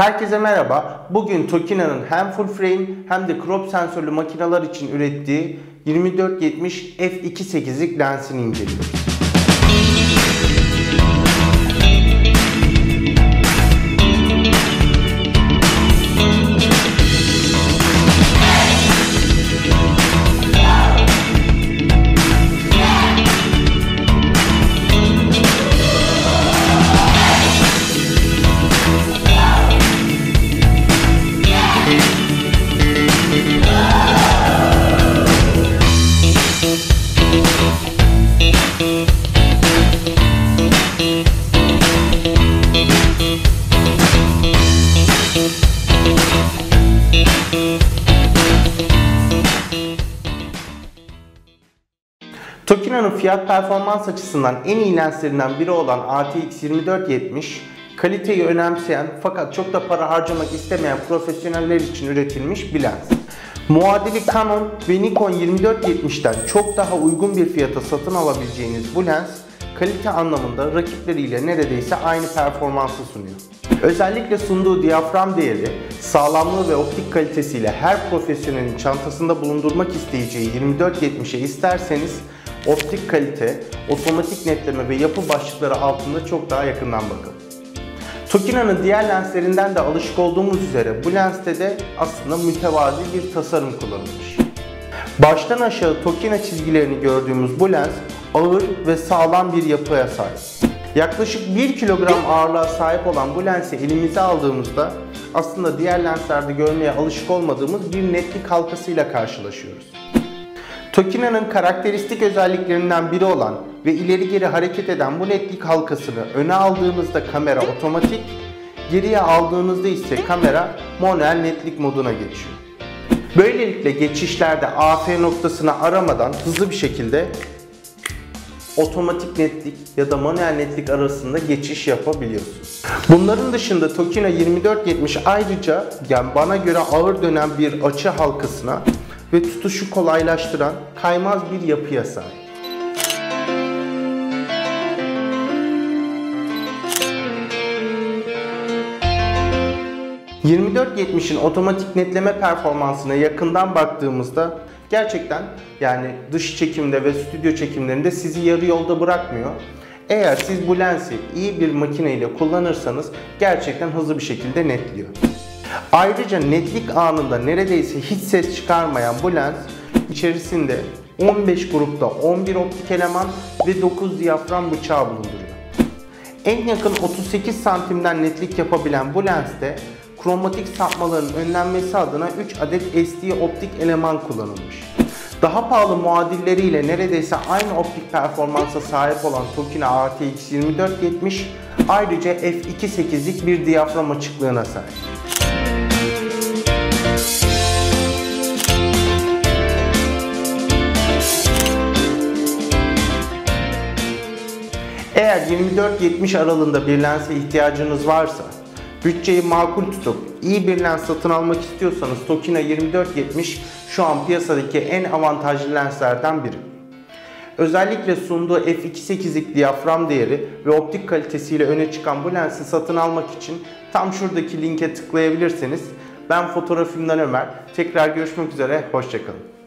Herkese merhaba. Bugün Tokina'nın hem full frame hem de crop sensörlü makineler için ürettiği 24-70 f2.8'lik lensini inceliyoruz. Tokina'nın fiyat performans açısından en iyi lenslerinden biri olan ATX 24-70, kaliteyi önemseyen fakat çok da para harcamak istemeyen profesyoneller için üretilmiş bir lens. Muadili Canon ve Nikon 24-70'ten çok daha uygun bir fiyata satın alabileceğiniz bu lens, kalite anlamında rakipleriyle neredeyse aynı performansı sunuyor. Özellikle sunduğu diyafram değeri, sağlamlığı ve optik kalitesiyle her profesyonelin çantasında bulundurmak isteyeceği 24-70'e isterseniz optik kalite, otomatik netleme ve yapı başlıkları altında çok daha yakından bakın. Tokina'nın diğer lenslerinden de alışık olduğumuz üzere bu lenste de aslında mütevazi bir tasarım kullanılmış. Baştan aşağı Tokina çizgilerini gördüğümüz bu lens ağır ve sağlam bir yapıya sahip. Yaklaşık 1 kilogram ağırlığa sahip olan bu lensi elimize aldığımızda aslında diğer lenslerde görmeye alışık olmadığımız bir netlik halkasıyla karşılaşıyoruz. Tokina'nın karakteristik özelliklerinden biri olan ve ileri geri hareket eden bu netlik halkasını öne aldığınızda kamera otomatik, geriye aldığınızda ise kamera manuel netlik moduna geçiyor. Böylelikle geçişlerde AF noktasını aramadan hızlı bir şekilde otomatik netlik ya da manuel netlik arasında geçiş yapabiliyorsunuz. Bunların dışında Tokina 24-70 ayrıca bana göre ağır dönen bir açı halkasına ve tutuşu kolaylaştıran kaymaz bir yapıya sahip. f24.70'in otomatik netleme performansına yakından baktığımızda gerçekten dış çekimde ve stüdyo çekimlerinde sizi yarı yolda bırakmıyor. Eğer siz bu lensi iyi bir makineyle kullanırsanız gerçekten hızlı bir şekilde netliyor. Ayrıca netlik anında neredeyse hiç ses çıkarmayan bu lens içerisinde 15 grupta 11 optik eleman ve 9 diyafram bıçağı bulunduruyor. En yakın 38 santimden netlik yapabilen bu lenste kromatik sapmaların önlenmesi adına 3 adet SD optik eleman kullanılmış. Daha pahalı muadilleriyle neredeyse aynı optik performansa sahip olan Tokina ATX 24-70 ayrıca f2.8'lik bir diyafram açıklığına sahip. Eğer 24-70 aralığında bir lense ihtiyacınız varsa, bütçeyi makul tutup iyi bir lens satın almak istiyorsanız Tokina 24-70 şu an piyasadaki en avantajlı lenslerden biri. Özellikle sunduğu f2.8'lik diyafram değeri ve optik kalitesiyle öne çıkan bu lensi satın almak için tam şuradaki linke tıklayabilirsiniz. Ben fotoğrafımdan Ömer. Tekrar görüşmek üzere. Hoşçakalın.